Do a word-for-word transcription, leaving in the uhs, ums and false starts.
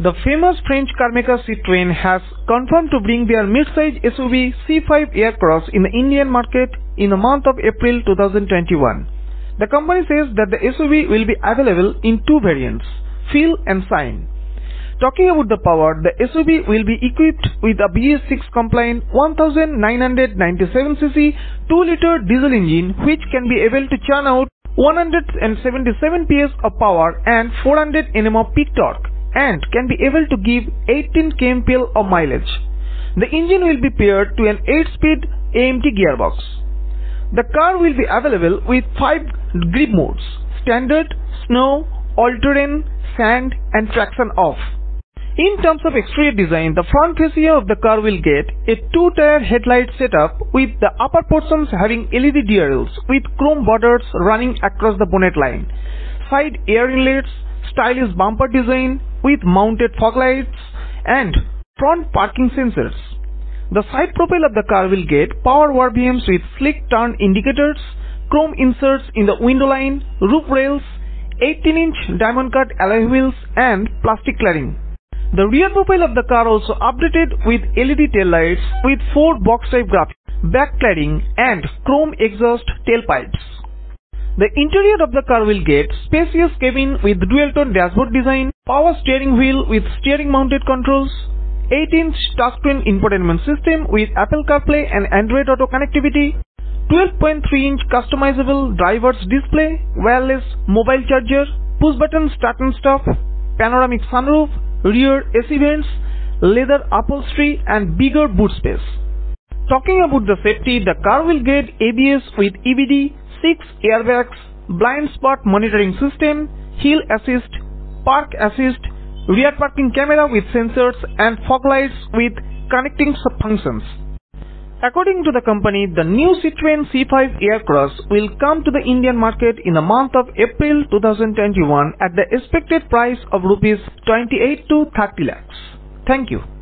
The famous French car maker Citroën has confirmed to bring their mid-size S U V C five Aircross in the Indian market in the month of April two thousand twenty-one. The company says that the S U V will be available in two variants, Feel and Shine. Talking about the power, the S U V will be equipped with a B S six compliant one thousand nine hundred ninety-seven c c two liter diesel engine which can be able to churn out one hundred seventy-seven p s of power and four hundred newton meters of peak torque, and can be able to give eighteen kilometers per hour of mileage. The engine will be paired to an eight speed A M T gearbox. The car will be available with five grip modes: standard, snow, all-terrain, sand and traction off. In terms of exterior design, the front fascia of the car will get a two-tier headlight setup with the upper portions having L E D D R Ls with chrome borders running across the bonnet line, side air inlets, stylish bumper design with mounted fog lights and front parking sensors. The side profile of the car will get power war beams with slick turn indicators, chrome inserts in the window line, roof rails, eighteen inch diamond cut alloy wheels and plastic cladding. The rear profile of the car also updated with L E D taillights with four box type graphics, back cladding and chrome exhaust tailpipes. The interior of the car will get spacious cabin with dual-tone dashboard design, power steering wheel with steering mounted controls, eight inch touchscreen infotainment system with Apple CarPlay and Android Auto connectivity, twelve point three inch customizable driver's display, wireless mobile charger, push-button start and stop, panoramic sunroof, rear A C vents, leather upholstery and bigger boot space. Talking about the safety, the car will get A B S with E B D, six airbags, blind spot monitoring system, hill assist, park assist, rear parking camera with sensors and fog lights with connecting functions. According to the company, the new Citroën C five Aircross will come to the Indian market in the month of April two thousand twenty-one at the expected price of rupees twenty-eight to thirty lakhs. Thank you.